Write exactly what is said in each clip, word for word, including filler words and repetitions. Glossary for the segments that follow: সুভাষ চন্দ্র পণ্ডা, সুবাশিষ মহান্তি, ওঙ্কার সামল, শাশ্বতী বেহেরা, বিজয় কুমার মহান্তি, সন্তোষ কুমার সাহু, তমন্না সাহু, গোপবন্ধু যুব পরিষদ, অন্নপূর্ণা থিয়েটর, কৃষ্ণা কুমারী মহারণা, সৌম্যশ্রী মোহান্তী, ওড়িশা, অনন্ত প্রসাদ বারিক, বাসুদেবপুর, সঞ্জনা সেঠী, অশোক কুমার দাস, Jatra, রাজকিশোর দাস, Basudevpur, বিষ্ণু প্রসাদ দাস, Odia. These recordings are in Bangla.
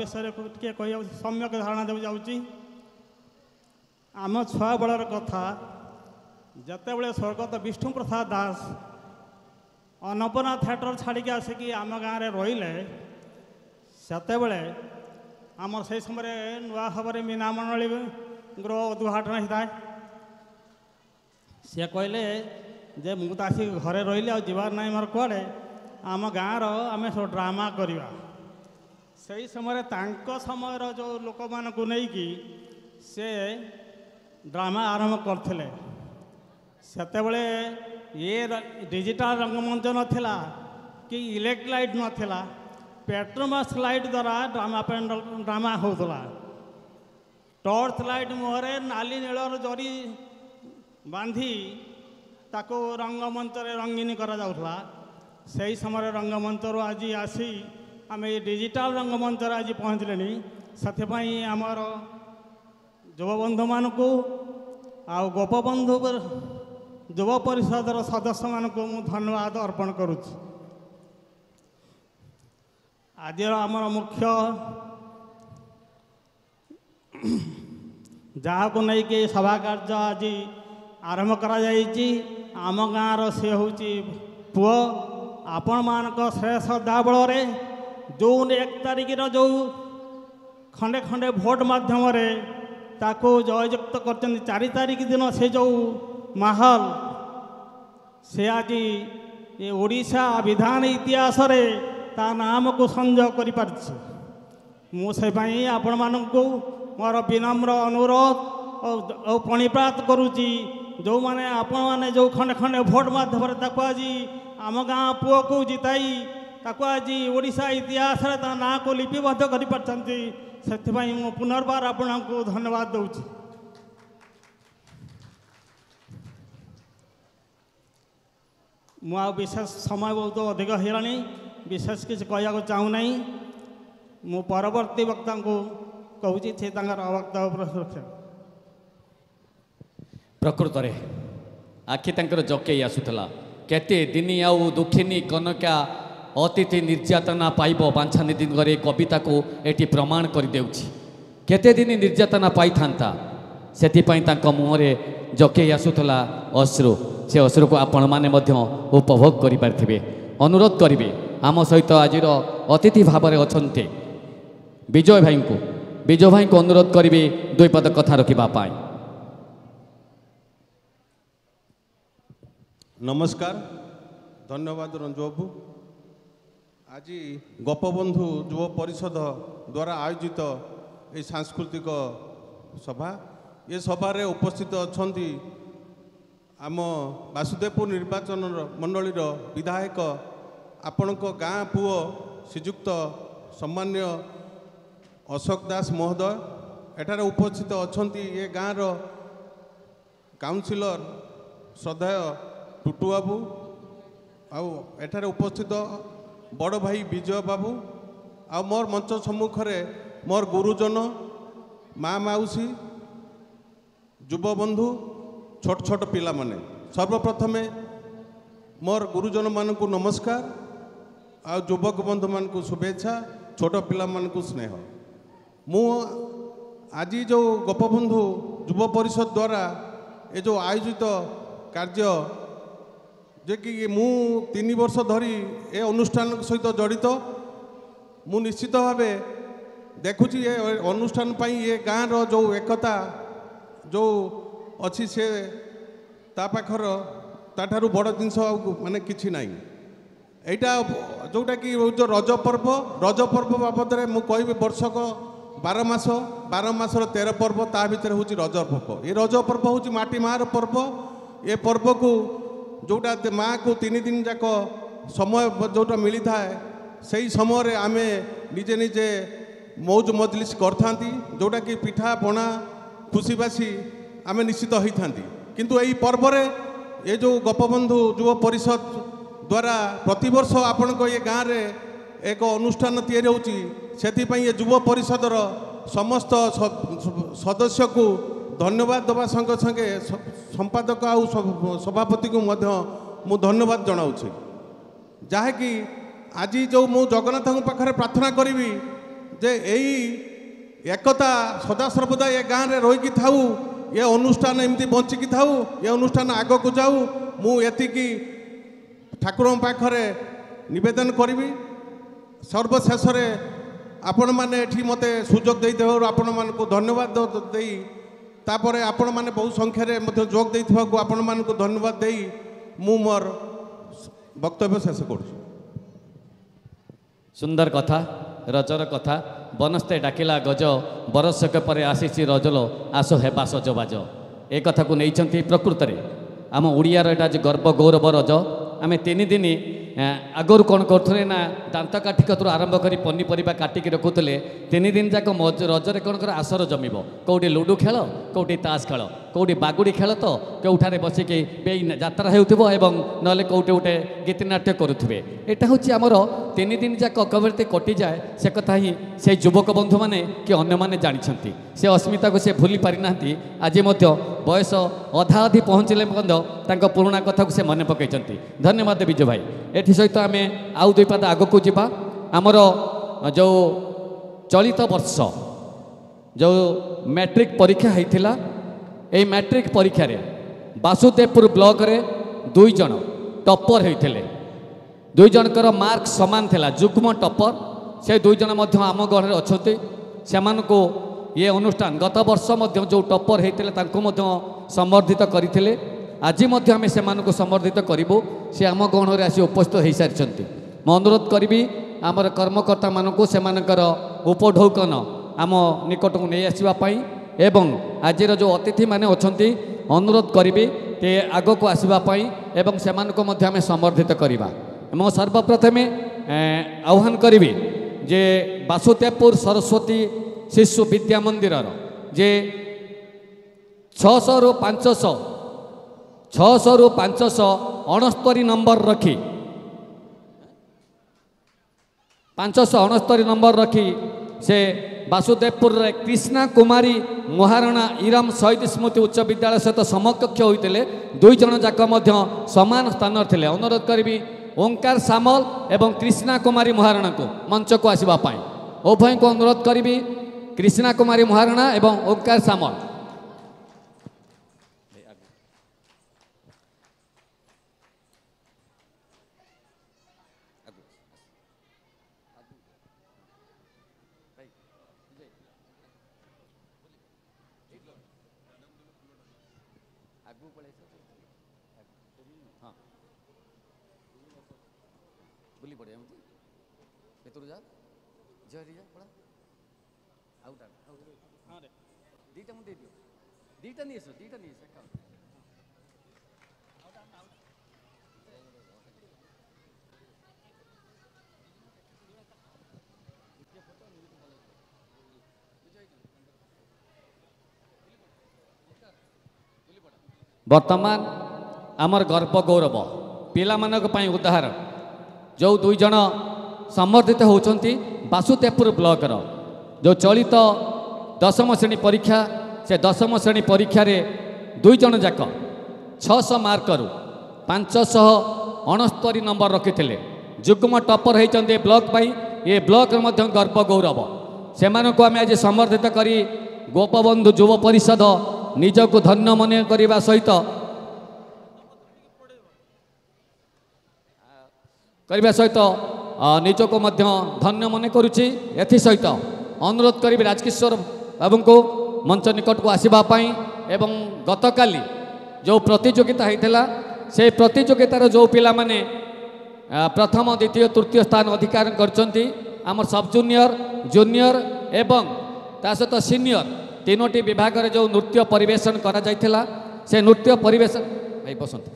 বিষয়ে টিকিয়ে কহিযাচ্ছি, সম্যক ধারণা দেওয়া যাচ্ছি। আম ছুয়াবেলার কথা, যেতবে স্বর্গত বিষ্ণু প্রসাদ দাস অন্নপূর্ণা থিয়েটর ছাড়িকি আসিকি আম গাঁরে রইলে, সেতবে আমার সেই সময় নূয়া ভাবে মীনা মণ্ডলী গৃহ উদ্ঘাটন হয়ে সে কহিলে যে মু তো আসি ঘরে রইলে আর যাবার নাই মোর কুয়াড়ে, আম গাঁর আমি সব ড্রামা করা। সেই সময় তাঁক সময়ের যে লোক নেইকি সে ড্রামা আরম্ভ করলে। সেতবে ই ডিজিটাল রঙ্গমঞ্চ নথিলা কি ইলেক্ট্রিক লাইট নথিলা, পেট্রোমাস লাইট দ্বারা ড্রামা ড্রামা হোলা। টর্চ লাইট মুহরে নালি নীলর জরি বাঁধি তাকে রঙ্গমঞ্চরে রঙ্গিনী করা যাওয়া। সেই সময় রঙ্গমঞ্চর আজি আসি আমি এই ডিজিটাল রঙ্গমঞ্চরে আজি পৌঁছলে। সেপাই আমার যুববন্ধু মানুষ আও গোপবন্ধু যুব পরিষদর সদস্য মানুষ মু ধন্যবাদ অর্পণ করুছি। আজর আমার মুখ্য যাহাকু নেইকি সভা কার্য আজি আরম্ভ করা যাইছি, আম গাঁর সে হচ্ছে পুয়। আপন মানক শেষ দাবলরে জুন এক তারিখর যে খণ্ডে খণ্ডে ভোট মাধ্যমে তাকে জয়যুক্ত করছেন, চারি তারিখ দিন সে যে মাহল সে আজি এ ওড়িশা বিধান ইতিহাসরে তা নামকু সঞ্জয় করে পারছি। মু সেপাই আপন মানুষ মোর বিনম্র অনুরোধ ও প্রণিপাত করুছি, যে আপন মানে যে খণ্ডে খণ্ডে ভোট মাধ্যমে তাকে আজি আম গাঁ পুয়কু জিতাই তাকে আজি ওড়িশা ইতিহাসরে তা নাঁকু লিপিবদ্ধ করে পারছেন, সেপাই মু পুনর্বার আপনার ধন্যবাদ দৌছি। মু বিশেষ সময় বহুত অধিক হইলানি, বিশেষ কিছু কইয়াকু চাহু নাই। মু পরবর্তী বক্তাঙ্কু কহুছি সে তাঙ্কর বক্তব্য রাখছেন। প্রকৃতরে আখি তাঙ্কর জকেই আসুতলা, কেতে দিনী আউ দুঃখিনী কনকা অতিথি নির্যাতনা পাইব বাঞ্ছানিধিঙ্কর এই কবিতাকু এটি প্রমাণ করে দেউছি। কেতে দিনী নির্যাতনা পাইথান্তা, সেতিপাই তাঙ্ক মুহরে জকেই আসুতলা অশ্রু। সে অশ্রুকু আপন মানে মধ্য উপভোগ করে পারিবে। অনুরোধ করিবে আম সহিত আজির অতিথি ভাবরে অছন্তে বিজয় ভাইঙ্কু, বিজয় ভাইঙ্কু অনুরোধ করিবে দুই পদ কথা রাখিবা পাই। নমস্কার, ধন্যবাদ রঞ্জুবাবু। আজি গোপবন্ধু যুব পরিষদ দ্বারা আয়োজিত এই সাংস্কৃতিক সভা, এ সভায় উপস্থিত অছন্তি আম বাসুদেবপুর নির্বাচন মণ্ডলীর বিধায়ক আপনার গাঁ পুয় শ্রীযুক্ত সম্মানীয় অশোক দাস মহোদয়, এঠার উপস্থিত অছন্তি এ গাঁর কাউন্সিলর শ্রদ্ধেয় টুটু বাবু, আঠার উপস্থিত বড় ভাই বিজয় বাবু, মোর মঞ্চ সম্মুখে মোর গুরুজন, মা মাউসী, যুববন্ধু, ছোট ছোট পিলা মানে। সর্বপ্রথমে মোর গুরুজন মানুষ নমস্কার, যুবক বন্ধু মানুষ শুভেচ্ছা, ছোট পিলা মানুষ স্নেহ। মু আজি যে গোপবন্ধু যুব পরিষদ দ্বারা এ যে আয়োজিত কার্য, যে কি মু তিন বর্ষ ধরি এ অনুষ্ঠান সহিত জড়িত, মু নিশ্চিত ভাবে দেখুছি এ অনুষ্ঠান পাই এ গাঁর যে একতা যে ଅଛି ସେ ତା ପାଖର ତାଠାରୁ ବଡ଼ ଜିନିଷ ଆଉ ମାନେ କିଛି ନାହିଁ। ଏଇଟା ଯେଉଁଟାକି ହେଉଛି ରଜ ପର୍ବ, ରଜ ପର୍ବ ବାବଦରେ ମୁଁ କହିବି ବର୍ଷକ ବାର ମାସ, ବାର ମାସର ତେର ପର୍ବ, ତା ଭିତରେ ହେଉଛି ରଜ ପର୍ବ। ଏ ରଜ ପର୍ବ ହେଉଛି ମାଟି ମାଆର ପର୍ବ। ଏ ପର୍ବକୁ ଯେଉଁଟା ମାଆକୁ ତିନି ଦିନ ଯାକ ସମୟ ଯେଉଁଟା ମିଳିଥାଏ, ସେଇ ସମୟରେ ଆମେ ନିଜେ ନିଜେ ମୌଜ ମଜଲିସ୍ କରିଥାନ୍ତି, ଯେଉଁଟାକି ପିଠା ପଣା ଖୁସିବାସି ଆମେ ନିଶ୍ଚିତ ହୋଇଥାନ୍ତି। କିନ୍ତୁ ଏହି ପର୍ବରେ ଏ ଯେଉଁ ଗୋପବନ୍ଧୁ ଯୁବ ପରିଷଦ ଦ୍ୱାରା ପ୍ରତିବର୍ଷ ଆପଣଙ୍କ ଏ ଗାଁରେ ଏକ ଅନୁଷ୍ଠାନ ତିଆରି ହେଉଛି, ସେଥିପାଇଁ ଏ ଯୁବ ପରିଷଦର ସମସ୍ତ ସଦସ୍ୟକୁ ଧନ୍ୟବାଦ ଦେବା ସଙ୍ଗେ ସଙ୍ଗେ ସମ୍ପାଦକ ଆଉ ସଭାପତିଙ୍କୁ ମଧ୍ୟ ମୁଁ ଧନ୍ୟବାଦ ଜଣାଉଛି। ଯାହାକି ଆଜି ଯେଉଁ ମୁଁ ଜଗନ୍ନାଥଙ୍କ ପାଖରେ ପ୍ରାର୍ଥନା କରିବି যে এই একতা সদা সর্বদা এ গাঁরে রইকি থাউ, এ অনুষ্ঠান এমতি বঞ্চিকি থাউ, এ অনুষ্ঠান আগকু যাও। মু এতিকি ঠাকুর পাখে নিবেদন করবি। সর্বশেষে আপন মানে এটি মতো সুযোগ দিয়ে দেওয়ার আপন মানুষ ধন্যবাদ দিয়ে, তাপরে আপন মানে বহু সংখ্যার যোগ দিয়ে আপন মানুষ ধন্যবাদ দিয়ে মু মোর বক্তব্য শেষ করছি। সুন্দর কথা, রজর কথা। বনস্তে ডাকিলা গজ, বরষক পরে আসিছি রজল, আসো হেবা সজবাজ। এ কথা নেইছেন প্রকৃতরে আম ওড়িয়ার এটা যে গর্ব গৌরব রজ। আমি তিন দিন আগর কোণ করুলে না, দাঁত কাঠি কতু আরম্ভ করে পনিপরিবা কাটিকি রখুলে। তিন দিন যাক রজরে কোণ করে আসর জমিব। কোটি লুডু খেল, কোটি তাস খেল, কোটি বাগুড়ি খেল, তো কেউঠার বসিকি বেই যাত্রা হেউথিব এবং নহলে কোটি গোটে গীতিনাট্য করুথিবে। এটা হচ্ছে আমার তিন দিন যাক কবরতে কটি যায়। সে কথা হি সেই যুবক বন্ধু মানে কি অন্য মানে জানিছেন। সে অস্মিতাকে সে ভুলি পারি না। আজি মধ্য বয়স অধা অধি পৌঁছিলে বন্ধ তাঙ্ক পুরোনা কথাকে সে মনে পকাইছেন। ধন্যবাদ বিজু ভাই। এটি সহিত আমি আউ দুই পাদ আগকু যা। আমার যে চলিত বর্ষ যে ম্যাট্রিক পরীক্ষা হয়েছিল, এই ম্যাট্রিক পরীক্ষার বাসুদেবপুর ব্লকরে দুইজন টপর হয়েছে। দুইজনকর মার্ক সমান লা, যুগ্ম টপর। সে দুইজন আম গড়ে অনেক। সে ইয়ে অনুষ্ঠান গত বর্ষ যে টপর হয়েছে তাঁকু সম্বর্ধিত করে। আজি আমি সে সম্বর্ধিত করবু। সে আম গণরে আসি উপস্থিত হয়ে সারি। মু অনুরোধ করবি আমার কর্মকর্তা মানুষ সে উপঢৌকন আম নিকটক নিয়ে আসা এবং আজির যে অতিথি মানে অনেক অনুরোধ করবি কে আগক আসবাই এবং সে আমি সম্বর্ধিত করা। এবং সর্বপ্রথমে আহ্বান করবি যে বাসুদেবপুর সরস্বতী শিশু বিদ্যা মন্দিরর যে ছশো পাঁচশ ছশো পাঁচশ অণস্তরি নম্বর রাখি পাঁচশ অণস্তরি নম্বর রাখি সে বাসুদেবপুরের কৃষ্ণা কুমারী মহারণা ইরম শহীদ স্মৃতি উচ্চ বিদ্যালয় সহ সমকক্ষ হয়েছে। দুইজন যাক সমান স্থানরে। অনুরোধ করবি ওঙ্কার সামল এবং কৃষ্ণা কুমারী মহারণা মঞ্চক আসবা। উভয় অনুরোধ করবি কৃষ্ণা কুমারী মহারণা এবং ওঙ্কার সামল। বর্তমান আমার গর্ব গৌরব পিলামানক পাই উদাহরণ যে দুইজন সম্বর্ধিত হচ্ছেন বাসুদেবপুর ব্লকর যে চলিত দশম শ্রেণী পরীক্ষা। সে দশম শ্রেণী পরীক্ষার দুইজন যাক ছশ মার্কর পাঁচশ অণস্তরি নম্বর রকিলে, যুগ্ম টপর হয়েছেন ব্লক পাই। এ ব্লকর মধ্যে গর্ব গৌরব। সে আমি আজ সম্বর্ধিত করে গোপবন্ধু যুব পরিষদ নিজকে ধন্য মনে করা সহিত করা সহিত নিজকে ধন্য মনে করুছি। এসহিত অনুরোধ করবি রাজকিশোর বাবুঙ্কু মঞ্চ নিকটক আসবা এবং গতকালি যে প্রতিযোগিতা হয়েছিল সেই প্রতিযোগিতার যে পিলা মানে প্রথম দ্বিতীয় তৃতীয় স্থান অধিকার করছেন আমার সব জুনিয়র জুনিয়র এবং তা সহ সিনিয়র তিনোটি বিভাগের যে নৃত্য পরিবেশন করা যাইতেলা সেই নৃত্য পরিবেশন এই বসন্ত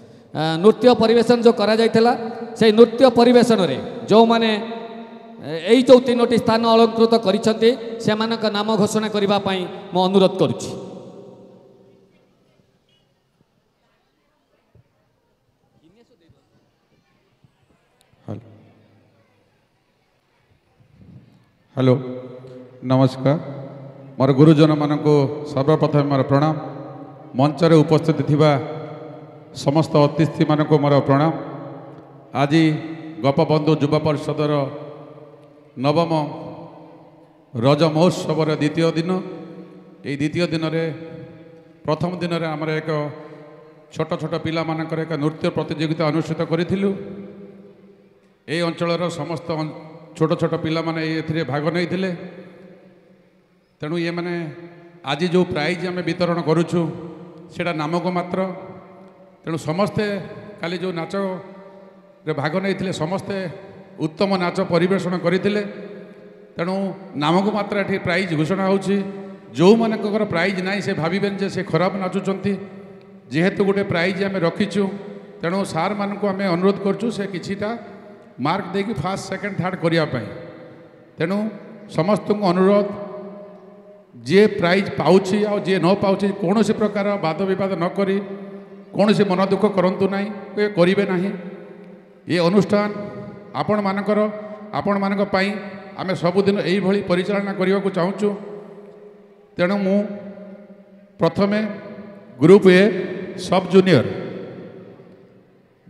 নৃত্য পরিবেশন যে করা যাইতেলা সেই নৃত্য পরিবেশনরে যে মানে এই যে তিনোটি স্থান অলঙ্কৃত করেছেন সেমানক নাম ঘোষণা করিবা পাই মু অনুরোধ করুছি। হ্যালো, নমস্কার। মোর গুরুজন মানুষ সর্বপ্রথমে মোর প্রণাম। মঞ্চরে উপস্থিত থিবা সমস্ত অতিথি মানুষ মোর প্রণাম। আজি গোপবন্ধু যুব পরিষদর নবম রজ মহোৎসবর দ্বিতীয় দিন। এই দ্বিতীয় দিনরে প্রথম দিনরে আমার এক ছোট ছোট পিলামানকর এক নৃত্য প্রতিযোগিতা অনুষ্ঠিত করেছিলু। এই অঞ্চলর সমস্ত ছোট ছোট পিলামানে এথিরে ভাগ নেইথিলে। তেণু ইয়ে মানে আজি যে প্রাইজ আমি বিতরণ করুছু সেটা নামক মাত্র। তেণু সমস্তে কালি যে নাচরে ভাগ নেইথিলে সমস্তে উত্তম নাচ পরিবেশন করেছিলেন। তেণু নামক মাত্র এটি প্রাইজ ঘোষণা হচ্ছে। যেমানকর প্রাইজ নাই সে ভাবিবেন যে সে খারাপ নাচুচার। যেহেতু গোটে প্রাইজ আমি রকিছু, তেণু সার মানুষ আমি অনুরোধ করছু সে কিছুটা মার্ক দিয়ে ফার্স্ট সেকেন্ড থার্ড করা। তেণু সমস্ত অনুরোধ, যে প্রাইজ পাচ্ছি আও যে ন পাচ্ছি কোণী প্রকার বাদ বিবাদ নকি কোণী মন দুঃখ করতু না, করবে না। এ অনুষ্ঠান আপন মানকর আপন মানক পাই আমি সবুদিন এইভাবে পরিচালনা করা চাহুছু। তেণু মু প্রথমে গ্রুপ এ সব জুনিয়র,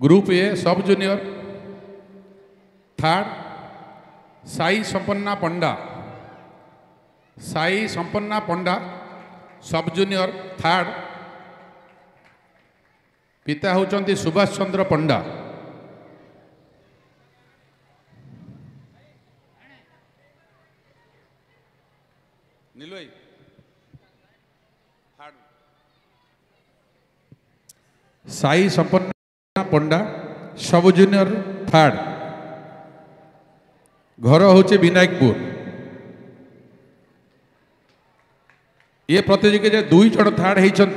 গ্রুপ এ সব জুনিয়র থার্ড সাই সম্পন্না পণ্ডা, সাই সম্পন্না পণ্ডা সব জুনিয়র থার্ড। পিতা হচ্ছেন সুভাষ চন্দ্র পণ্ডা। নিলুই থার্ড সাই সম্পন্না পণ্ডা সব জুনিয়র থার্ড। ঘর হচ্ছে বিনায়কপুর। এ প্রতিযোগিতা দুই জন থার্ড হয়েছেন।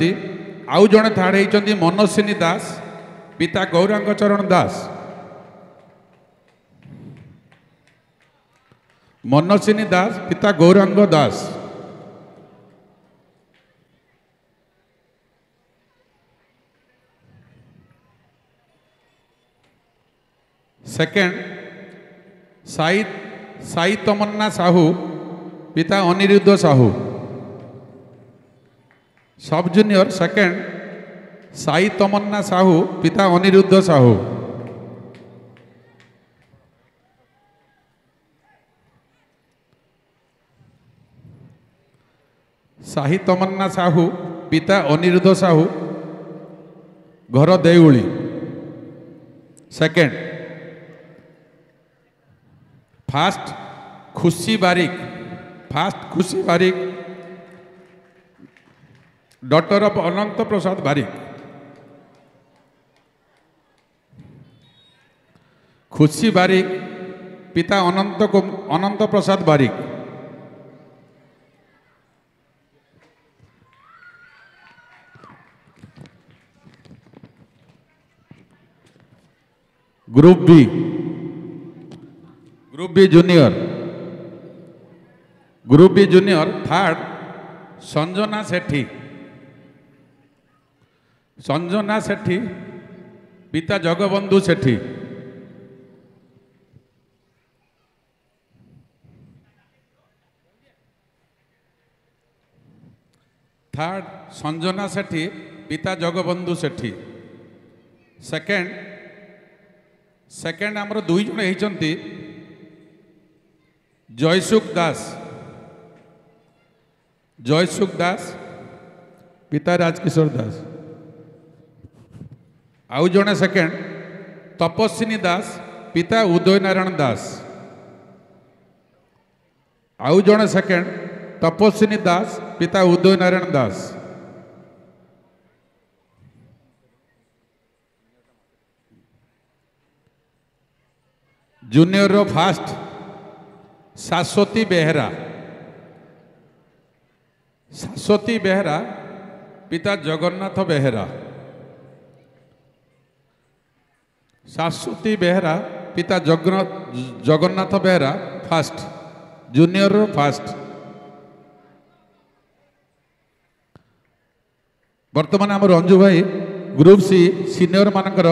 আউ জন থার্ড হয়েছেন মনস্বিনী দাস, পিতা গৌরাঙ্গ চরণ দাস। মনস্বিনী দাস, পিতা গৌরাঙ্গ দাস। সেকেন্ড সাই সাই তমন্না সাহু, পিতা অনিরুদ্ধ সাহু। সব জুনিয়র সেকেন্ড সাই তমন্না সাহু, পিতা অনিরুদ্ধ সাহু। সাই তমন্না সাহু, পিতা অনিরুদ্ধ সাহু, ঘর দেউলি সেকেন্ড। ফার্স্ট খুশি বারিক, ফার্স্ট খুশি বারিক ডক্টর অফ অনন্ত প্রসাদ বারিক। খুশি বারিক, পিতা Ananta অনন্ত প্রসাদ বারিক। Group B, group B junior, group B junior third সঞ্জনা সেঠী। সঞ্জনা সেঠী, পিতা জগবন্ধু সেঠী। থার্ড সঞ্জনা সেঠী, পিতা জগবন্ধু সেঠী। সেকেন্ড সেকেন্ড আমার দুইজন হয়েছেন জয়সুখ দাস, জয়সুখ দাস, পিতা রাজকিশোর দাস। আউ জনে সেকেন্ড তপস্বিনী দাস, পিতা উদয়নারায়ণ দাস। আউ জনে সেকেন্ড তপস্বিনী দাস, পিতা উদয়নারায়ণ দাস। জুনিয়র ফার্স্ট শাশ্বতী বেহেরা, শাশ্বতী বেহেরা, পিতা জগন্নাথ বেহেরা। শাশ্বতী বেহেরা, পিতা Jagannath Jagannath Behera first, junior first. বর্তমানে আমার রঞ্জু ভাই গ্রুপ সি সিনিয়র মানকর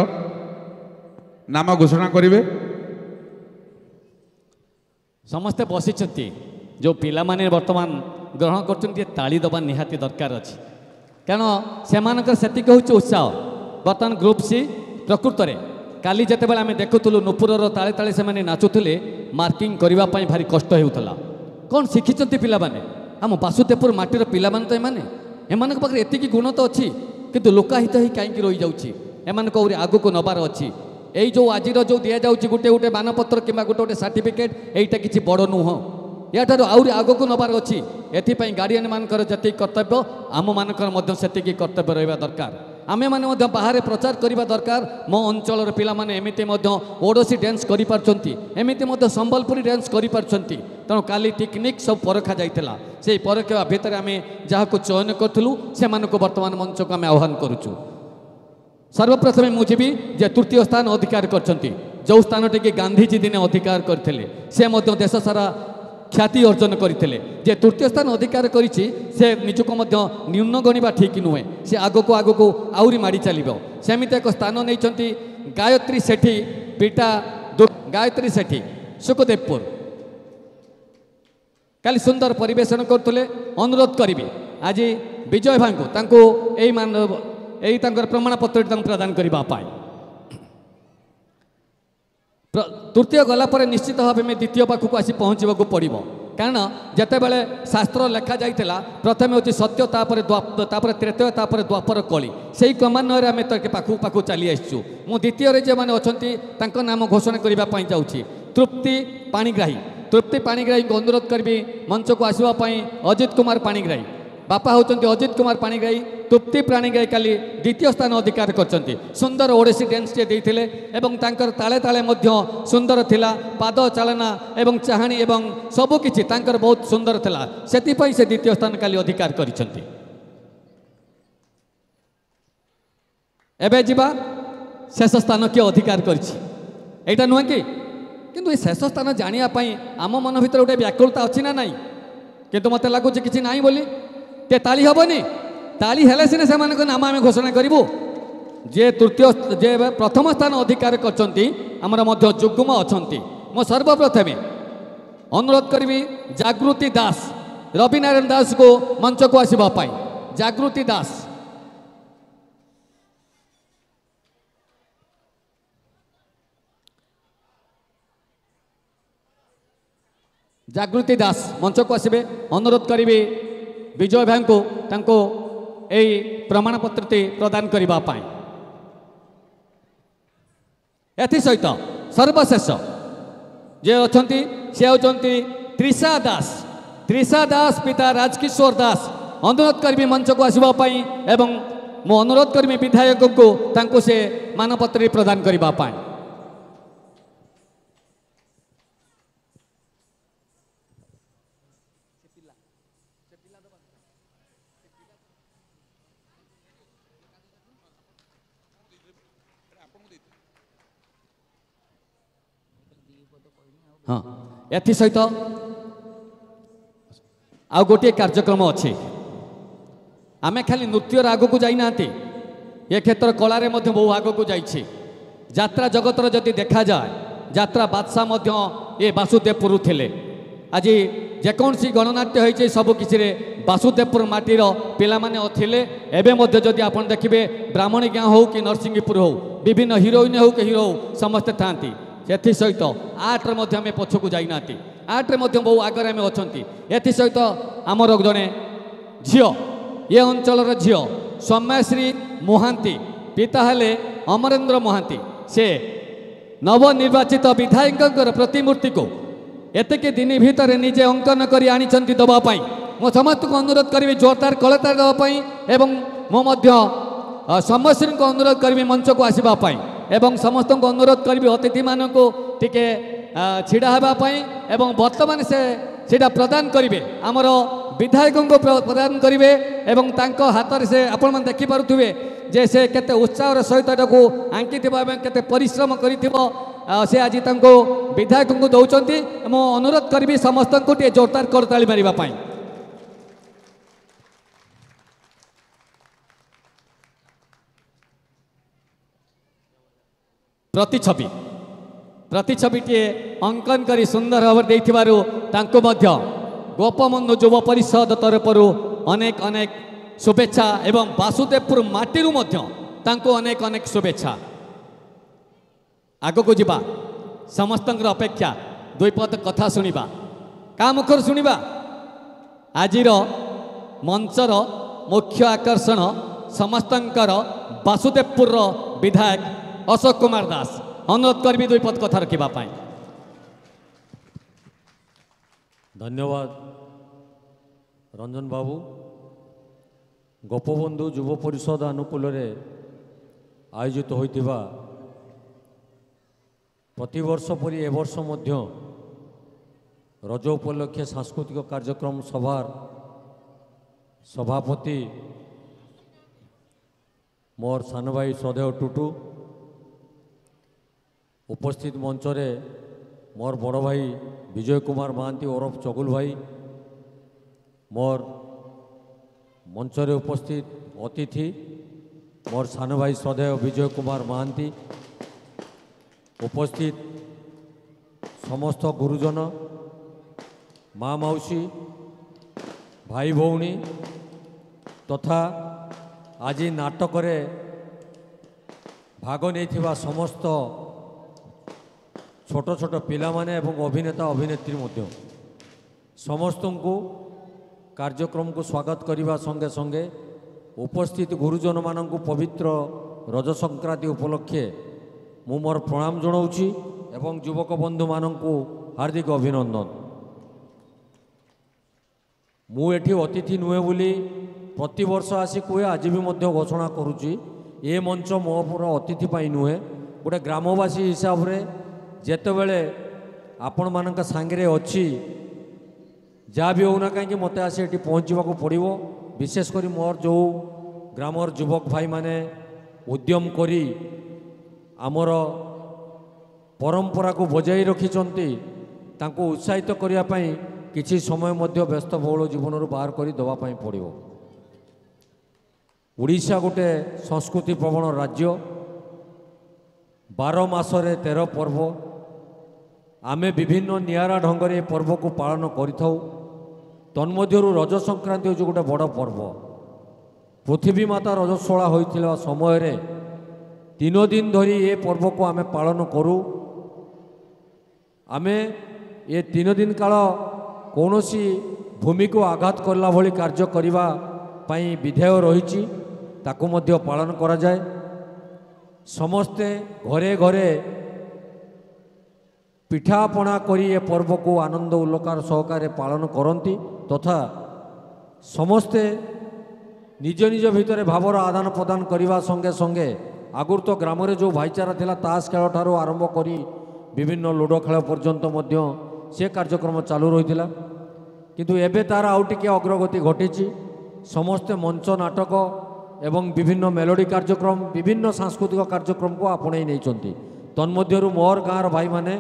নাম ঘোষণা করিবে। ସମସ୍ତେ ବସିଛନ୍ତି। ଯେଉଁ ପିଲାମାନେ ବର୍ତ୍ତମାନ ଗ୍ରହଣ କରୁଛନ୍ତି ଟିକେ ତାଳି ଦେବା ନିହାତି ଦରକାର ଅଛି, କାରଣ ସେମାନଙ୍କର ସେତିକି ହେଉଛି ଉତ୍ସାହ। ବର୍ତ୍ତମାନ ଗ୍ରୁପ୍ ସି ପ୍ରକୃତରେ କାଲି ଯେତେବେଳେ ଆମେ ଦେଖୁଥିଲୁ ନୂପୁରର ତାଳେ ତାଳେ ସେମାନେ ନାଚୁଥିଲେ, ମାର୍କିଂ କରିବା ପାଇଁ ଭାରି କଷ୍ଟ ହେଉଥିଲା। कौन शिखिंट पाने आम बासुदेवपुर मटीर पाने तो एम एम पाखे एति गुण तो अच्छी कितु लोकाहित ही कहीं रही जाऊँगी आग को नबार अच्छी यही जो आज जो दि जाऊँगी गोटे गोटे मानपत्र कि गोटे गोटे सर्टिफिकेट यहीटा कि बड़ नुह या आहुरी आग को नबार अच्छी एपाई गार्डियन मानकर जी कर्तव्य आम मानकर से कर्तव्य रहा दरकार आमे मैंने बाहर प्रचार करने दरकार मो अंचल पाने एमती ओडोसी डांस करमती संबलपुरी डांस कर तेणु काली टेक्निक सब परखा जाता से परखा भितर आम जहाँ को चयन करूँ से बर्तमान मंच को आम आह्वान करुचु। सर्वप्रथमे मुझे जे तृतीय स्थान अधिकार करो स्थान टी गांधीजी दिन अधिकार करते से देश सारा ख्याति अर्जन करते जे तृतीय स्थान अधिकार करिछि से निजुको मध्य न्यून गणिबा ठीक नुहे से आग को आग को आउरी माड़ी चलिबो सेमिति एक स्थान नैचंती गायत्री सेठी बेटा गायत्री सेठी सुखदेवपुर काली सुंदर परिवेषण करतले अनुरोध करिबे आज विजय भाईको तांको एई मान एई तांकर प्रमाण पत्र तांको प्रदान करिबा पाए तृतीय गलापर निश्चित भाव में द्वितीय पाखक आसी पहुँचवा पड़ो कारण जितेबाला शास्त्र लेखा जाता प्रथम हूँ सत्य तापर तृतीय तापर द्वापर कली से ही क्रमान्वय आम पाखु पाखु चली आसचु मु द्वितीय जो मैंने अच्छा नाम घोषणा करने जाऊँगी तृप्ति पाणिग्राही तृप्ति पाणिग्राही को अनुरोध करी मंच को आसवाई अजित कुमार पाणिग्राही बापा होचंती अजित कुमार पाणिग्राही तृप्ति पाणिग्राही काली द्वितीय स्थान अधिकार करचंती सुंदर ओडिसी डांस जे देथिले एवं तांकर ताले ताले मध्य सुंदर थिला पाद चालना एवं चाहणी एवं सब किछि तांकर बहुत सुंदर थिला सेति पई से द्वितीय स्थान काली अधिकार करिसंती। एबे जिबा शेष स्थान के अधिकार करिछि एटा नुआ कि किंतु ए शेष स्थान जानिया पई आम मन भितर उठे व्याकुलता अछि ना नाही किंतु मते लागुछि किछि नाही बोली ते ताली हेनी ताली हेले सीना से नाम आम घोषणा करूँ जे तृतीय जे प्रथम स्थान अधिकार करमर जुगुम अच्छा मो सर्वप्रथमे अनुरोध करी जागृति दास रविनारायण दास को मंच को आसवाई जागृति दास जागृति दास मंच को आसबे अनुरोध करी विजय भाई को तांको एई प्रमाणपत्रटी प्रदान करिबा पाई एथि सहित सर्वशेष जे अछंती से अछंती त्रिशा दास त्रिशा दास पिता राजकिशोर दास अनुरोध करी मंच को आसवा पाई एवं मो अनुरोध करी विधायक को तांको से मानपत्र प्रदान करिबा पाई। हाँ एथि सहित आ गोटे कार्यक्रम अच्छे आम खाली नृत्यर आग को जाइना ये क्षेत्र कलारे बहु आग को जाइए यात्रा जगतर जदि देखा जाए यात्रा बादशाह ये बासुदेवपुर थे आज जेकोसी गणनाट्य हो सबकि बासुदेवपुर मटीर पाने एवं जदि आप देखिए ब्राह्मणी गाँ हो कि नरसिंहपुर हो विभिन्न हिरोइन हो कि हिरो हो समस्ते था एथि सहित आठ्रे मध्य आम पछकू जाइना आठ्रे मध्य बहु आगे आम अच्छा एथि सहित आमर जड़े झील ये अंचल झील सौम्यश्री मोहांती पिता हेले अमरेंद्र मोहांती से नवनिर्वाचित विधायक प्रतिमूर्ति को एतक दिन भितर निजे अंकन कर आनी दवापाई मो समस्त को अनुरोध करी जोरदार कलता दवापाई एवं मुझे सौम्यश्री को अनुरोध करी मंच को आसवाई एवं समस्त को अनुरोध करी अतिथि मान को टिके छिड़ा हाँपाई एवं बर्तमान से सीटा प्रदान करेंगे आमर विधायक को प्रदान करेंगे एवं हाथ से आपण मैंने देखिपे जे से केते उत्साह सहित यू आंकी के परिश्रम कर से आज तक विधायक को दौरान मु अनुरोध करी समस्त को टे जोरदार करताली मारे। प्रतिछवि प्रतिछविटे अंकन करी सुंदर भाव दे गोपबंधु युव परिषद तरफर अनेक अनेक शुभेच्छा एवं बासुदेवपुर मटीरू अनेक अनेक शुभेच्छा। आग को जावा समस्त अपेक्षा दुईपद कथा शुणा କା ମୁଖରୁ ଶୁଣିବା ଆଜିର ମଞ୍ଚର ମୁଖ୍ୟ ଆକର୍ଷଣ ସମସ୍ତଙ୍କର ବାସୁଦେବପୁରର ବିଧାୟକ ଅଶୋକ କୁମାର ଦାସ। ଅନୁରୋଧ କରିବି ଦୁଇ ପଦ କଥା ରଖିବା ପାଇଁ। ଧନ୍ୟବାଦ ରଞ୍ଜନ ବାବୁ। ଗୋପବନ୍ଧୁ ଯୁବ ପରିଷଦ ଅନୁକୂଳରେ ଆୟୋଜିତ ହୋଇଥିବା ପ୍ରତିବର୍ଷ ପରି ଏ ବର୍ଷ ମଧ୍ୟ ରଜ ଉପଲକ୍ଷେ ସାଂସ୍କୃତିକ କାର୍ଯ୍ୟକ୍ରମ ସଭାର ସଭାପତି ମୋର ସାନ ଭାଇ ଶ୍ରଦ୍ଧେୟ ଟୁଟୁ, ଉପସ୍ଥିତ ମଞ୍ଚରେ ମୋର ବଡ଼ ଭାଇ ବିଜୟ କୁମାର ମହାନ୍ତି ଓରଫ ଚଗୁଲ ଭାଇ, ମୋର ମଞ୍ଚରେ ଉପସ୍ଥିତ ଅତିଥି ମୋର ସାନ ଭାଇ ଶ୍ରଦ୍ଧେୟ ବିଜୟ କୁମାର ମହାନ୍ତି, ଉପସ୍ଥିତ ସମସ୍ତ ଗୁରୁଜନ, ମା ମାଉସୀ, ଭାଇ ଭଉଣୀ ତଥା ଆଜି ନାଟକରେ ଭାଗ ନେଇଥିବା ସମସ୍ତ ଛୋଟ ଛୋଟ ପିଲାମାନେ ଏବଂ ଅଭିନେତା ଅଭିନେତ୍ରୀ ମଧ୍ୟ, ସମସ୍ତଙ୍କୁ କାର୍ଯ୍ୟକ୍ରମକୁ ସ୍ୱାଗତ କରିବା ସଙ୍ଗେ ସଙ୍ଗେ ଉପସ୍ଥିତ ଗୁରୁଜନମାନଙ୍କୁ ପବିତ୍ର ରଜ ସଂକ୍ରାନ୍ତି ଉପଲକ୍ଷେ ମୁଁ ମୋର ପ୍ରଣାମ ଜଣାଉଛି ଏବଂ ଯୁବକ ବନ୍ଧୁମାନଙ୍କୁ ହାର୍ଦ୍ଦିକ ଅଭିନନ୍ଦନ। ମୁଁ ଏଠି ଅତିଥି ନୁହେଁ ବୋଲି ପ୍ରତିବର୍ଷ ଆସି କୁହେ, ଆଜି ବି ମଧ୍ୟ ଘୋଷଣା କରୁଛି, ଏ ମଞ୍ଚ ମୋ ପୁରା ଅତିଥି ପାଇଁ ନୁହେଁ, ଗୋଟେ ଗ୍ରାମବାସୀ ହିସାବରେ ଯେତେବେଳେ ଆପଣମାନଙ୍କ ସାଙ୍ଗରେ ଅଛି, ଯାହା ବି ହେଉନା କାହିଁକି ମୋତେ ଆସି ଏଠି ପହଞ୍ଚିବାକୁ ପଡ଼ିବ। ବିଶେଷ କରି ମୋର ଯେଉଁ ଗ୍ରାମର ଯୁବକ ଭାଇମାନେ ଉଦ୍ୟମ କରି ଆମର ପରମ୍ପରାକୁ ବଜାଇ ରଖିଛନ୍ତି, ତାଙ୍କୁ ଉତ୍ସାହିତ କରିବା ପାଇଁ କିଛି ସମୟ ମଧ୍ୟ ବ୍ୟସ୍ତବହୁଳ ଜୀବନରୁ ବାହାର କରି ଦେବା ପାଇଁ ପଡ଼ିବ। ଓଡ଼ିଶା ଗୋଟେ ସଂସ୍କୃତି ପ୍ରବଣ ରାଜ୍ୟ, ବାର ମାସରେ ତେର ପର୍ବ, ଆମେ ବିଭିନ୍ନ ନିଆରା ଢଙ୍ଗରେ ଏ ପର୍ବକୁ ପାଳନ କରିଥାଉ। ତନ୍ମଧ୍ୟରୁ ରଜ ସଂକ୍ରାନ୍ତି ହେଉଛି ଗୋଟେ ବଡ଼ ପର୍ବ। ପୃଥିବୀ ମାତା ରଜସ୍ୱଳା ହୋଇଥିଲା ସମୟରେ ତିନୋଦିନ ଧରି ଏ ପର୍ବକୁ ଆମେ ପାଳନ କରୁ। ଆମେ ଏ ତିନୋଦିନ କାଳ କୌଣସି ଭୂମିକୁ ଆଘାତ କଲା ଭଳି କାର୍ଯ୍ୟ କରିବା ପାଇଁ ବିଧେୟ ରହିଛି, ତାକୁ ମଧ୍ୟ ପାଳନ କରାଯାଏ। ସମସ୍ତେ ଘରେ ଘରେ ପିଠାପଣା କରି ଏ ପର୍ବକୁ ଆନନ୍ଦ ଉଲ୍ଲାସ ସହକାରେ ପାଳନ କରନ୍ତି ତଥା ସମସ୍ତେ ନିଜ ନିଜ ଭିତରେ ଭାବର ଆଦାନ ପ୍ରଦାନ କରିବା ସଙ୍ଗେ ସଙ୍ଗେ ଆଗରୁ ତ ଗ୍ରାମରେ ଯେଉଁ ଭାଇଚାରା ଥିଲା, ତାସ୍ ଖେଳ ଠାରୁ ଆରମ୍ଭ କରି ବିଭିନ୍ନ ଲୁଡ଼ୋ ଖେଳ ପର୍ଯ୍ୟନ୍ତ ମଧ୍ୟ ସେ କାର୍ଯ୍ୟକ୍ରମ ଚାଲୁ ରହିଥିଲା। କିନ୍ତୁ ଏବେ ତାର ଆଉ ଟିକିଏ ଅଗ୍ରଗତି ଘଟିଛି। ସମସ୍ତେ ମଞ୍ଚ ନାଟକ ଏବଂ ବିଭିନ୍ନ ମେଲୋଡ଼ି କାର୍ଯ୍ୟକ୍ରମ, ବିଭିନ୍ନ ସାଂସ୍କୃତିକ କାର୍ଯ୍ୟକ୍ରମକୁ ଆପଣେଇ ନେଇଛନ୍ତି। ତନ୍ମଧ୍ୟରୁ ମୋର ଗାଁର ଭାଇମାନେ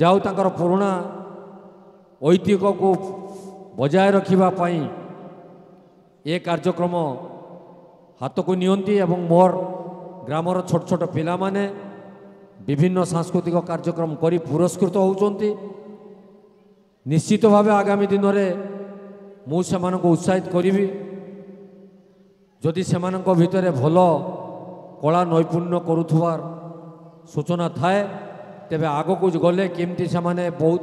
ଯାଉ ତାଙ୍କର ପୁରୁଣା ଐତିହ୍ୟକୁ ବଜାୟ ରଖିବା ପାଇଁ ଏ କାର୍ଯ୍ୟକ୍ରମ ହାତକୁ ନିଅନ୍ତି ଏବଂ ମୋର ଗ୍ରାମର ଛୋଟ ଛୋଟ ପିଲାମାନେ ବିଭିନ୍ନ ସାଂସ୍କୃତିକ କାର୍ଯ୍ୟକ୍ରମ କରି ପୁରସ୍କୃତ ହେଉଛନ୍ତି। ନିଶ୍ଚିତ ଭାବେ ଆଗାମୀ ଦିନରେ ମୁଁ ସେମାନଙ୍କୁ ଉତ୍ସାହିତ କରିବି। ଯଦି ସେମାନଙ୍କ ଭିତରେ ଭଲ କଳା ନୈପୁଣ୍ୟ କରୁଥିବାର ସୂଚନା ଥାଏ, ତେବେ ଆଗକୁ ଗଲେ କେମିତି ସେମାନେ ବହୁତ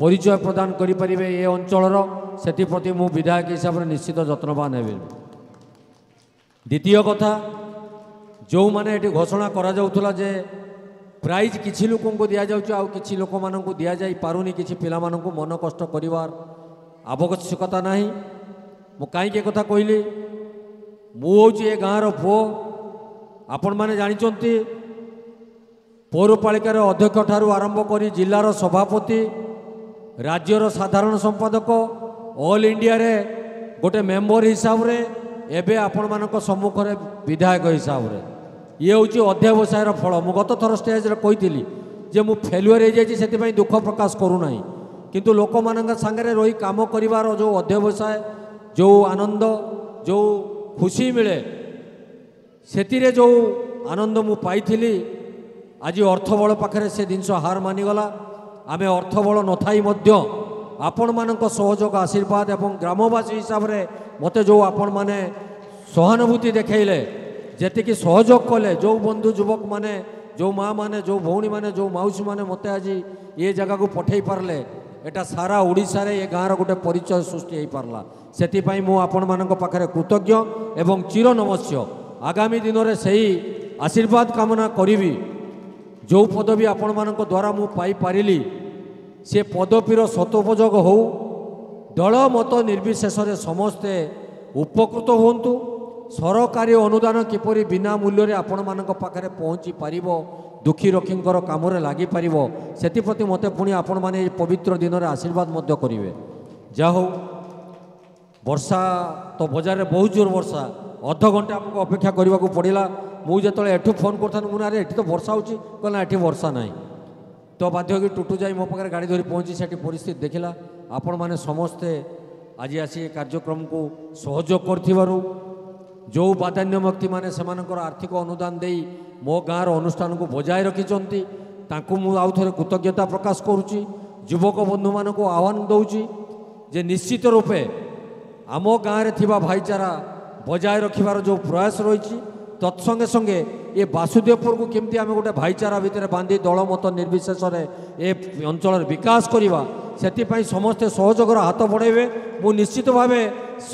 ପରିଚୟ ପ୍ରଦାନ କରିପାରିବେ ଏ ଅଞ୍ଚଳର, ସେଥିପ୍ରତି ମୁଁ ବିଧାୟକ ହିସାବରେ ନିଶ୍ଚିତ ଯତ୍ନବାନ ହେବି। ଦ୍ୱିତୀୟ କଥା, ଯେଉଁମାନେ ଏଠି ଘୋଷଣା କରାଯାଉଥିଲା ଯେ ପ୍ରାଇଜ୍ କିଛି ଲୋକଙ୍କୁ ଦିଆଯାଉଛି, ଆଉ କିଛି ଲୋକମାନଙ୍କୁ ଦିଆଯାଇ ପାରୁନି, କିଛି ପିଲାମାନଙ୍କୁ ମନ କଷ୍ଟ କରିବାର ଆବଶ୍ୟକତା ନାହିଁ। ମୁଁ କାହିଁକି ଏ କଥା କହିଲି, ମୁଁ ହେଉଛି ଏ ଗାଁର ପୁଅ। ଆପଣମାନେ ଜାଣିଛନ୍ତି, ପୌରପାଳିକାର ଅଧ୍ୟକ୍ଷ ଠାରୁ ଆରମ୍ଭ କରି ଜିଲ୍ଲାର ସଭାପତି, ରାଜ୍ୟର ସାଧାରଣ ସମ୍ପାଦକ, ଅଲ୍ ଇଣ୍ଡିଆରେ ଗୋଟେ ମେମ୍ବର ହିସାବରେ, ଏବେ ଆପଣମାନଙ୍କ ସମ୍ମୁଖରେ ବିଧାୟକ ହିସାବରେ। ଇଏ ହେଉଛି ଅଧ୍ୟବସାୟର ଫଳ। ମୁଁ ଗତଥର ଷ୍ଟେଜ୍ରେ କହିଥିଲି ଯେ ମୁଁ ଫେଲୁଅର୍ ହେଇଯାଇଛି, ସେଥିପାଇଁ ଦୁଃଖ ପ୍ରକାଶ କରୁନାହିଁ, କିନ୍ତୁ ଲୋକମାନଙ୍କ ସାଙ୍ଗରେ ରହି କାମ କରିବାର ଯେଉଁ ଅଧ୍ୟବସାୟ, ଯେଉଁ ଆନନ୍ଦ, ଯେଉଁ ଖୁସି ମିଳେ, ସେଥିରେ ଯେଉଁ ଆନନ୍ଦ ମୁଁ ପାଇଥିଲି, ଆଜି ଅର୍ଥବଳ ପାଖରେ ସେ ଜିନିଷ ହାର ମାନିଗଲା। ଆମେ ଅର୍ଥବଳ ନଥାଇ ମଧ୍ୟ ଆପଣମାନଙ୍କ ସହଯୋଗ, ଆଶୀର୍ବାଦ ଏବଂ ଗ୍ରାମବାସୀ ହିସାବରେ ମୋତେ ଯେଉଁ ଆପଣମାନେ ସହାନୁଭୂତି ଦେଖାଇଲେ, ଯେତିକି ସହଯୋଗ କଲେ, ଯେଉଁ ବନ୍ଧୁ ଯୁବକମାନେ, ଯେଉଁ ମାଆମାନେ, ଯେଉଁ ଭଉଣୀମାନେ, ଯେଉଁ ମାଉସୀମାନେ ମୋତେ ଆଜି ଏ ଜାଗାକୁ ପଠାଇ ପାରିଲେ, এটা সারা ওড়িশারে এ গাঁর গোটে পরিচয় সৃষ্টি হয়ে পারলা। সেপাই মু আপন মানক পাখে কৃতজ্ঞ এবং চির নমস্য। আগামী দিনরে সেই আশীর্বাদ কামনা করিবি। যে পদবী আপন মানক দ্বারা মু পাই পারিলি সে পদবীর সতোপযোগ হউ, দল মত নির্বিশেষে সমস্তে উপকৃত হুঁতু। সরকারি অনুদান কিপর বিনা মূল্যে আপন মানক পাখে পৌঁছি পারিব, দুঃখী রক্ষীঙ্কর কামরে লাগিপারিব, সেপ্রতি মতো পুনি আপন মানে এই পবিত্র দিনরে আশীর্বাদ মধ্য করিবে। যা হো বর্ষা তো বজারে বহু জোর বর্ষা, অর্ধ ঘন্টা আমাকে অপেক্ষা করা পড়া। মু যেতে এঠু ফোন করতাম মু আরে এটি তো বর্ষা হচ্ছে, কিনা এটি বর্ষা নাই। তো বাধ্য হয়ে টুটু যাই মো পাখে গাড়ি ধরি পৌঁছি সেটি পরিস্থিতি দেখিলা। আপন মানে সমস্তে আজ আসি এই কার্যক্রমকু সহযোগ করথিবারু, যে বাদান্যমক্তি মানে সেমানকর আর্থিক অনুদান দেই মো গাঁর অনুষ্ঠানকু বজায় রাখিছন্তি, তাঁকু মু আউথরে কৃতজ্ঞতা প্রকাশ করুছি। যুবক বন্ধু মানকু আহ্বান দউছি যে নিশ্চিত রূপে আম গাঁরে থিবা ভাইচারা বজায় রাখিবার যে প্রয়াস রয়েছে, তৎসঙ্গে সঙ্গে এ বাসুদেবপুরকু কেমতি আমি গোটে ভাইচারা ভিতরে বাঁধি দলমত নির্বিশেষে এ অঞ্চলের বিকাশ করিবা, সেতিপাই সমস্তে সহযোগর হাত বড়াইবে। মু নিশ্চিত ভাবে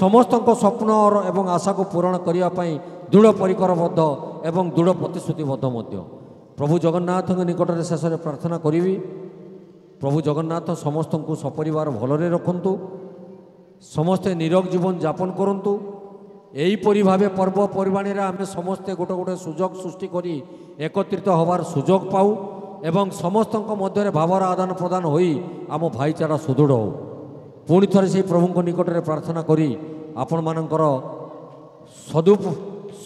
সমস্তক স্বপ্ন এবং আশাকু পূরণ করিবা পাই দৃঢ় পরিকরবদ্ধ এবং দৃঢ় প্রতিশ্রুতিবদ্ধ মধ্য। প্রভু জগন্নাথঙ্ক নিকটরে শেষে প্রার্থনা করিবি, প্রভু জগন্নাথ সমস্তଙ୍କୁ সপরিবার ভলরে রাখন্তু, সমস্তে নিরোগ জীবন যাপন করন্তু। এইপরি ভাবে পর্বপর্বাণীরা আমি সমস্তে গোটে গোটে সুযোগ সৃষ্টি করে একত্রিত হবার সুযোগ পাও এবং সমস্তଙ୍କ মধ্যে ভাবর আদান প্রদান হয়ে আম ভাইচারা সুদৃঢ় হও। পুনি থরে সেই প্রভুঙ্ নিকটরে প্রার্থনা করি আপন মানଙ୍କର সদুপ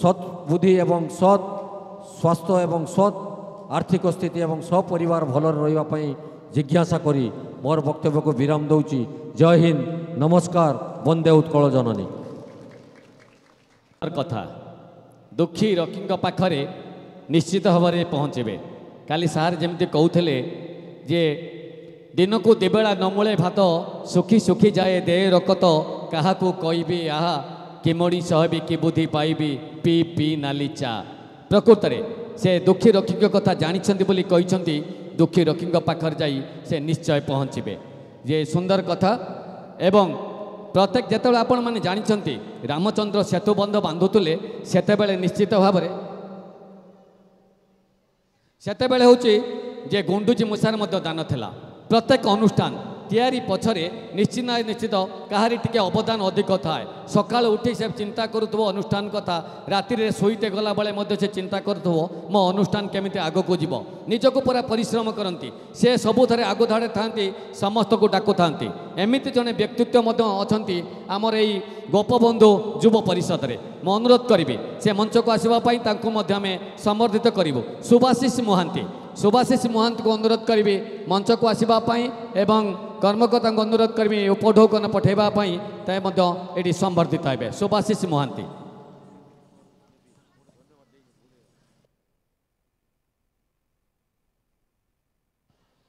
সৎ বুদ্ধি এবং সৎ স্বাস্থ্য এবং সৎ আর্থিক স্থিতি এবং সপরিবার ভলরে রহিবা পাই জিজ্ঞাসা করি মোর বক্তব্যকু বিরাম দউছি। জয় হিন্দ, নমস্কার, বন্দে উৎকল জননী। কথা দুঃখী রক্ষীଙ୍କ ପାଖରେ ନିଶ୍ଚିତ ଭାବରେ ପହଞ୍ଚିବେ। କାଲି ସାର୍ ଯେମିତି କହୁଥିଲେ ଯେ ଦିନକୁ ଦିବେଳା ନମୂଳେ ଭାତ ଶୁଖି ଶୁଖି ଯାଏ ଦେ ରକତ, କାହାକୁ କହିବି ଆହା କିମୋଡ଼ି ସହବି କି ବୁଦ୍ଧି ପାଇବି ପି ପି ନାଲି ଚା। ପ୍ରକୃତରେ ସେ ଦୁଃଖୀ ରକ୍ଷୀଙ୍କ କଥା ଜାଣିଛନ୍ତି ବୋଲି କହିଛନ୍ତି, ଦୁଃଖୀ ରକ୍ଷୀଙ୍କ ପାଖରେ ଯାଇ ସେ ନିଶ୍ଚୟ ପହଞ୍ଚିବେ। ଯେ ସୁନ୍ଦର କଥା। ଏବଂ ପ୍ରତ୍ୟେକ ଯେତେବେଳେ ଆପଣମାନେ ଜାଣିଛନ୍ତି ରାମଚନ୍ଦ୍ର ସେତୁବନ୍ଧ ବାନ୍ଧୁଥିଲେ, ସେତେବେଳେ ନିଶ୍ଚିତ ଭାବରେ ସେତେବେଳେ ହେଉଛି ଯେ ଗୁଣ୍ଡୁଚି ମୂଷାର ମଧ୍ୟ ଦାନ ଥିଲା। ପ୍ରତ୍ୟେକ ଅନୁଷ୍ଠାନ ତିଆରି ପଛରେ ନିଶ୍ଚିତ ନିଶ୍ଚିତ କାହାରି ଟିକେ ଅବଦାନ ଅଧିକ ଥାଏ। ସକାଳୁ ଉଠି ସେ ଚିନ୍ତା କରୁଥିବ ଅନୁଷ୍ଠାନ କଥା, ରାତିରେ ଶୋଇତେ ଗଲାବେଳେ ମଧ୍ୟ ସେ ଚିନ୍ତା କରୁଥିବ ମୋ ଅନୁଷ୍ଠାନ କେମିତି ଆଗକୁ ଯିବ। ନିଜକୁ ପୁରା ପରିଶ୍ରମ କରନ୍ତି, ସେ ସବୁଥିରେ ଆଗଧାଡ଼ି ଥାନ୍ତି, ସମସ୍ତଙ୍କୁ ଡାକୁଥାନ୍ତି। ଏମିତି ଜଣେ ବ୍ୟକ୍ତିତ୍ୱ ମଧ୍ୟ ଅଛନ୍ତି ଆମର ଏଇ ଗୋପବନ୍ଧୁ ଯୁବ ପରିଷଦରେ। ମୁଁ ଅନୁରୋଧ କରିବି ସେ ମଞ୍ଚକୁ ଆସିବା ପାଇଁ, ତାଙ୍କୁ ମଧ୍ୟ ଆମେ ସମ୍ବର୍ଦ୍ଧିତ କରିବୁ। ସୁବାଶିଷ ମହାନ୍ତି, ସୁବାଶିଷ ମହାନ୍ତଙ୍କୁ ଅନୁରୋଧ କରିବି ମଞ୍ଚକୁ ଆସିବା ପାଇଁ ଏବଂ କର୍ମକର୍ତ୍ତାଙ୍କୁ ଅନୁରୋଧ କରିବି ଉପଢୌକନ ପଠାଇବା ପାଇଁ, ତା ମଧ୍ୟ ଏଠି ସମ୍ବର୍ଦ୍ଧିତ ହେବେ ସୁବାଶିଷ ମହାନ୍ତି।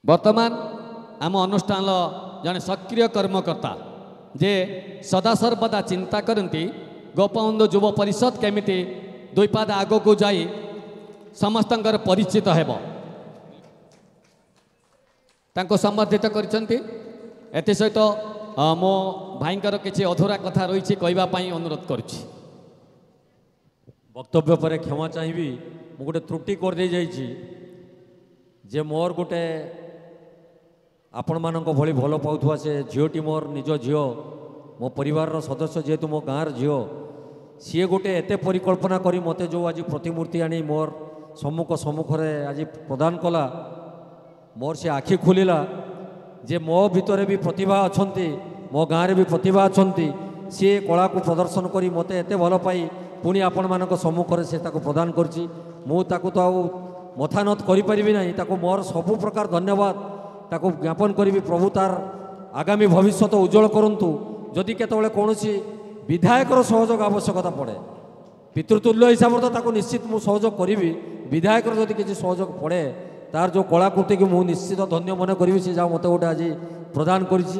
ବର୍ତ୍ତମାନ ଆମ ଅନୁଷ୍ଠାନର ଜଣେ ସକ୍ରିୟ କର୍ମକର୍ତ୍ତା ଯେ ସଦାସର୍ବଦା ଚିନ୍ତା କରନ୍ତି ଗୋପବନ୍ଧୁ ଯୁବ ପରିଷଦ କେମିତି ଦୁଇ ପାଦ ଆଗକୁ ଯାଇ ସମସ୍ତଙ୍କର ପରିଚିତ ହେବ, ତାଙ୍କୁ ସମ୍ବର୍ଦ୍ଧିତ କରିଛନ୍ତି। ଏଥିସହିତ ମୋ ଭାଇଙ୍କର କିଛି ଅଧୁରା କଥା ରହିଛି କହିବା ପାଇଁ ଅନୁରୋଧ କରୁଛି। ବକ୍ତବ୍ୟ ପରେ କ୍ଷମା ଚାହିଁବି, ମୁଁ ଗୋଟେ ତ୍ରୁଟି କରିଦେଇ ଯାଇଛି ଯେ ମୋର ଗୋଟେ ଆପଣମାନଙ୍କ ଭଳି ଭଲ ପାଉଥିବା ସେ ଝିଅଟି ମୋର ନିଜ ଝିଅ, ମୋ ପରିବାରର ସଦସ୍ୟ, ଯେହେତୁ ମୋ ଗାଁର ଝିଅ ସିଏ ଗୋଟେ ଏତେ ପରିକଳ୍ପନା କରି ମୋତେ ଯେଉଁ ଆଜି ପ୍ରତିମୂର୍ତ୍ତି ଆଣି ମୋର ସମ୍ମୁଖ ସମ୍ମୁଖରେ ଆଜି ପ୍ରଦାନ କଲା, ମୋର ସେ ଆଖି ଖୋଲିଲା ଯେ ମୋ ଭିତରେ ବି ପ୍ରତିଭା ଅଛନ୍ତି, ମୋ ଗାଁରେ ବି ପ୍ରତିଭା ଅଛନ୍ତି। ସିଏ କଳାକୁ ପ୍ରଦର୍ଶନ କରି ମୋତେ ଏତେ ଭଲ ପାଇ ପୁଣି ଆପଣମାନଙ୍କ ସମ୍ମୁଖରେ ସେ ତାକୁ ପ୍ରଦାନ କରିଛି। ମୁଁ ତାକୁ ତ ଆଉ ମଥାନତ କରିପାରିବି ନାହିଁ, ତାକୁ ମୋର ସବୁ ପ୍ରକାର ଧନ୍ୟବାଦ ତାକୁ ଜ୍ଞାପନ କରିବି। ପ୍ରଭୁ ତାର ଆଗାମୀ ଭବିଷ୍ୟତ ଉଜ୍ଜଳ କରନ୍ତୁ। ଯଦି କେତେବେଳେ କୌଣସି ବିଧାୟକର ସହଯୋଗ ଆବଶ୍ୟକତା ପଡ଼େ, ପିତୃତୁଲ୍ୟ ହିସାବରେ ତ ତାକୁ ନିଶ୍ଚିତ ମୁଁ ସହଯୋଗ କରିବି। ବିଧାୟକର ଯଦି କିଛି ସହଯୋଗ ପଡ଼େ, তার যে কলাকৃতি কি নিশ্চিত ধন্য মনে করি, সে যা মতো গোটে আজ প্রদান করেছি।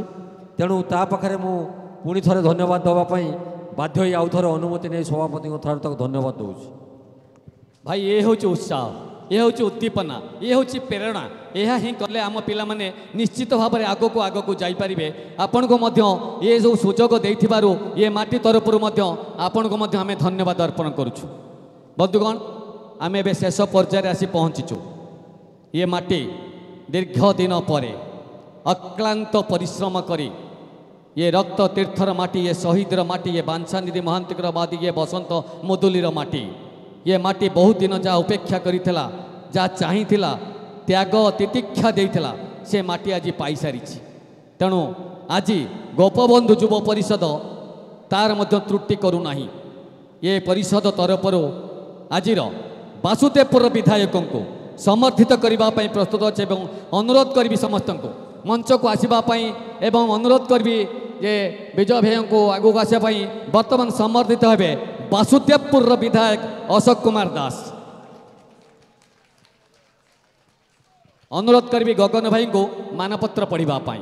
তেমন তা পাখে মু পুনি থরে ধন্যবাদ দেওয়াই বাধ্য হয়ে আউথরে অনুমতি নিয়ে সভাপতি ঠার তাকে ধন্যবাদ দেছি। ভাই এ হচ্ছে উৎসাহ, यह हूँ उद्दीपना ये हूँ प्रेरणा यह हिं कले आम पाने निश्चित भाव में आग को आग को जापरें आपण को ये जो सुजोग ये माटी तरफ आपण को आम धन्यवाद अर्पण करुचु। बंधुगण आम ए शेष पर्यायर आसी पहुँचीचु। ये माटी दीर्घ दिन पर अक्लांत परिश्रम कर ये रक्त तीर्थर माटी ये शहीदर माटी ये बांसानिधि महांतिकर वादी ये बसंत मुदुलीर माटी ये माटी बहुत दिन जहाँ उपेक्षा करिथिला जा चाहिथिला त्याग तितिक्षा देइथिला से माटी आज पाई सारिछि। तेणु आज गोपबंधु युव परिषद तार मध्य त्रुटि करू नाही। ये परिषद तरफर आजिर बासुदेवपुर विधायक को समर्थित करने प्रस्तुत अच्छे और अनुरोध करी समस्त को मंच को आसवाई एवं अनुरोध करी जे विजय भाई को आगू आसवाई बर्तमान समर्थित हे बासुदेवपुर विधायक अशोक कुमार दास। अनुरोध करी गगन भाई को मानपत्र पढ़ापाई।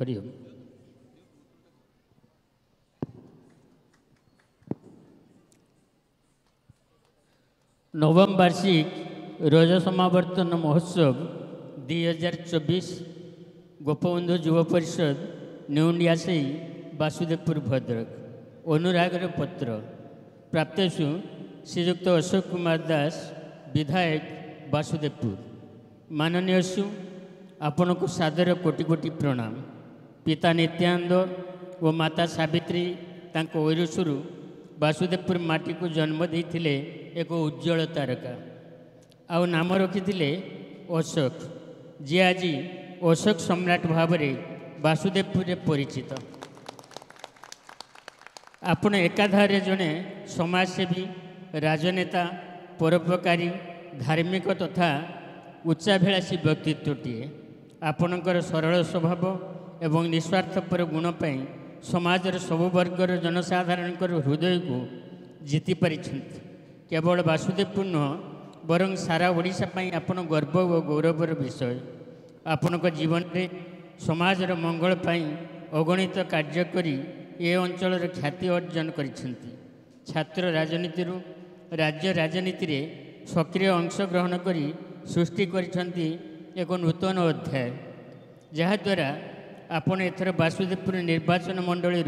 हरिओम। नवम वार्षिक रोज समावर्तन महोत्सव दो हज़ार चौबीस गोपबंधु युव परिषद न्यू इंडियासई बासुदेवपुर भद्रक अनुरागर पत्र प्राप्तेषु श्रीयुक्त अशोक कुमार दास विधायक बासुदेवपुर। माननीय सु आपन को सादर कोटि कोटि प्रणाम। पिता नित्यानंद व माता सावित्री तांको ओरसुरु बासुदेवपुर माटी को जन्म देइथिले एक उज्जवल तारका आउ नाम रखिथिले अशोक जी आज अशोक सम्राट भाव में बासुदेवपुर परिचित। आपण एकाधारे जड़े समाजसेवी राजनेता परोपकारी धार्मिक तथा उच्चाभिलाषी व्यक्तित्वटीए आपणकर सरल स्वभाव एवं निस्वार्थपर गुणपाई समाजर सबु वर्गर जनसाधारण हृदय को जीति परिछंत। केवल बासुदेवपुर नुह बरं सारा ओडिशा पाई आपण गर्व और गौरवर विषय। आपण जीवन में समाजर मंगल पाई अगणित कार्य करी ए अंचल ख्याति अर्जन करिसेंती। छात्र राजनीति रु राज्य राजनीति रे सक्रिय अंशग्रहण करी सृष्टि करिसेंती एक नूतन अध्याय जहाद्वारा आपण एथर बासुदेवपुर निर्वाचन मंडली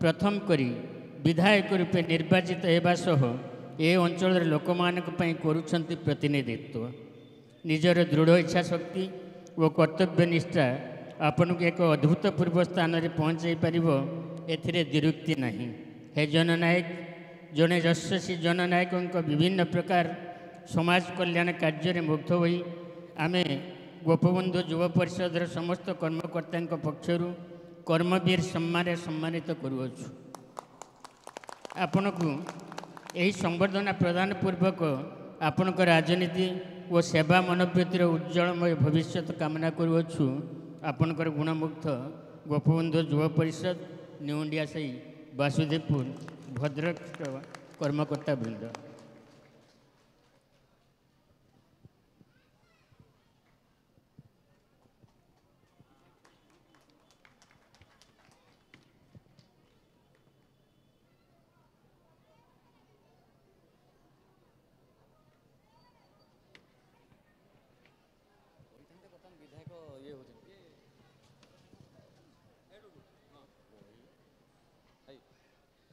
प्रथम करी विधायक रूपे निर्वाचित होगा सह ए अंचल लोक मानी करुँच प्रतिनिधित्व। निजर दृढ़ इच्छाशक्ति और कर्तव्यनिष्ठा आपन को एक अभूतपूर्व स्थान में पहुँचाई पार एतिरुक्ति ना हे जननायक जड़े यशस्वी जननायकों विभिन्न प्रकार समाज कल्याण कार्य मुग्ध हो आमे गोपबंधु युव परिषदर समस्त कर्मकर्ता पक्षर कर्मवीर सम्मान सम्मानित करुअु। आपण को यही संवर्धना प्रदान पूर्वक आपण राजनीति और सेवा मनोवृत्तिर उज्जवलमय भविष्य कामना करुअु। आपणकर गुणमुग्ध गोपबंधु युव परिषद न्यू इंडिया सई बासुदेवपुर भद्रक कर्मकर्ता वृंद।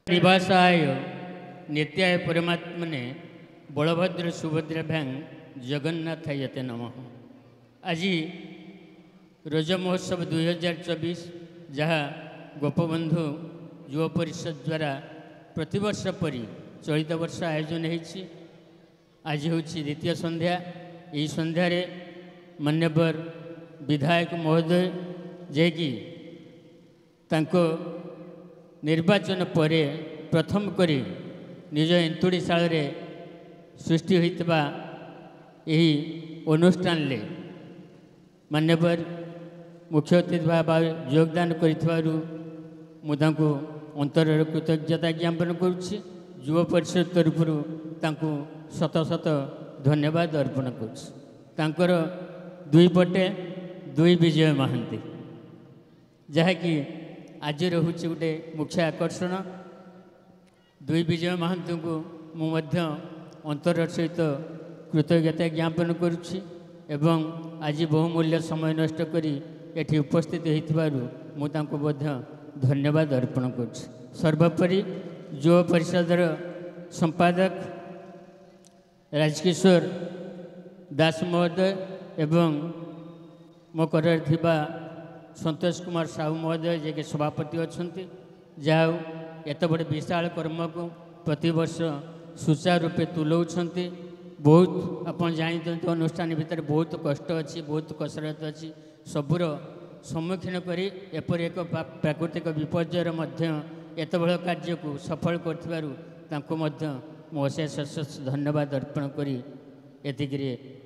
परिभाषाय नित्याय परमात्मने बलभद्र सुभद्राभ्यां जगन्नाथायते नमः। आज रोज महोत्सव दो हज़ार चौबीस जहाँ गोपबंधु युव परिषद द्वारा प्रतिवर्ष परि चलित वर्ष आयोजन होइछि। आज हूँ द्वितीय संध्या। यही संध्यारे मान्यवर विधायक महोदय जे कि तांको निर्वाचन पर प्रथम करी निज एंतुड़ीशाल सृष्टि होता यही अनुष्ठान मान्यवर मुख्य अतिथि भाव योगदान कर कृतज्ञता ज्ञापन करुच्ची। युव परिषद तरफ शत शत धन्यवाद अर्पण कर दुई पटे দুই বিজয় মহান্তি, যাকি আজ রয়েছে গোটে মুখ্য আকর্ষণ। দুই বিজয় মহান্তি মু অন্তরের সহিত কৃতজ্ঞতা জ্ঞাপন করছি এবং আজ বহুমূল্য সময় নষ্ট করে এটি উপস্থিত হয়েছিল মু ধন্যবাদ অর্পণ করছি। সর্বোপরি যুব পরিষদর সম্পাদক রাজকিশোর দাস মহোদয় এবং মো করে সন্তোষ কুমার সাহু মহোদয় যে কি সভাপতি অনেক, যা এত বড় বিশাল কর্মক প্রতবর্ষ সুচারুরূপে তুলাউন। বহুত আপনার জাঁচান অনুষ্ঠান ভিতরে বহুত কষ্ট অছি, বহুত কসরত অছি, সবুর সম্মুখীন করে এপর এক প্রাকৃতিক বিপর্যয়ের মধ্যে এত বড় কার্যকু সফল করুবারু তাঁকু মধ্য মু অশেষ অশেষ ধন্যবাদ অর্পণ করে এতিকি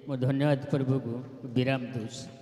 মু ধন্যবাদ পর্বক বিরাম দৌছি।